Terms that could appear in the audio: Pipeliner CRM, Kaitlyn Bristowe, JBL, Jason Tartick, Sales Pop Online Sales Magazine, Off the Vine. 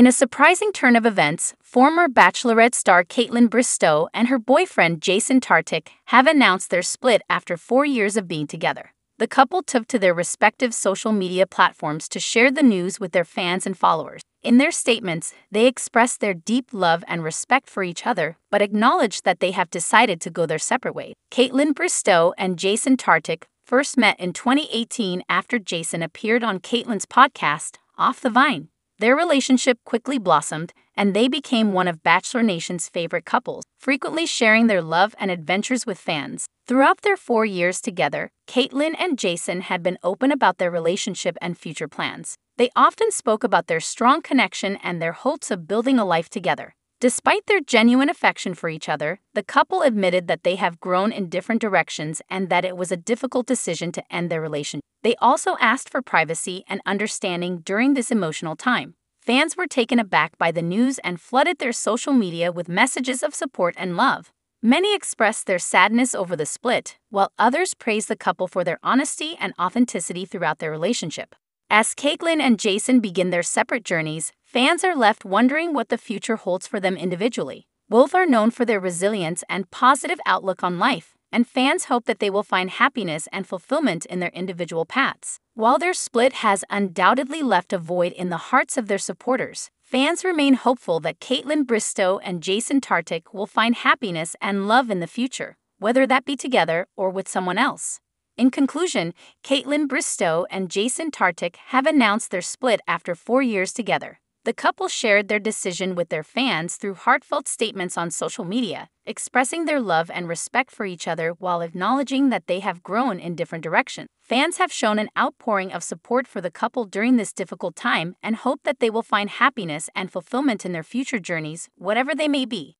In a surprising turn of events, former Bachelorette star Kaitlyn Bristowe and her boyfriend Jason Tartick have announced their split after 4 years of being together. The couple took to their respective social media platforms to share the news with their fans and followers. In their statements, they expressed their deep love and respect for each other, but acknowledged that they have decided to go their separate ways. Kaitlyn Bristowe and Jason Tartick first met in 2018 after Jason appeared on Kaitlyn's podcast, Off the Vine. Their relationship quickly blossomed, and they became one of Bachelor Nation's favorite couples, frequently sharing their love and adventures with fans. Throughout their 4 years together, Kaitlyn and Jason had been open about their relationship and future plans. They often spoke about their strong connection and their hopes of building a life together. Despite their genuine affection for each other, the couple admitted that they have grown in different directions and that it was a difficult decision to end their relationship. They also asked for privacy and understanding during this emotional time. Fans were taken aback by the news and flooded their social media with messages of support and love. Many expressed their sadness over the split, while others praised the couple for their honesty and authenticity throughout their relationship. As Kaitlyn and Jason begin their separate journeys, fans are left wondering what the future holds for them individually. Both are known for their resilience and positive outlook on life, and fans hope that they will find happiness and fulfillment in their individual paths. While their split has undoubtedly left a void in the hearts of their supporters, fans remain hopeful that Kaitlyn Bristowe and Jason Tartick will find happiness and love in the future, whether that be together or with someone else. In conclusion, Kaitlyn Bristowe and Jason Tartick have announced their split after 4 years together. The couple shared their decision with their fans through heartfelt statements on social media, expressing their love and respect for each other while acknowledging that they have grown in different directions. Fans have shown an outpouring of support for the couple during this difficult time and hope that they will find happiness and fulfillment in their future journeys, whatever they may be.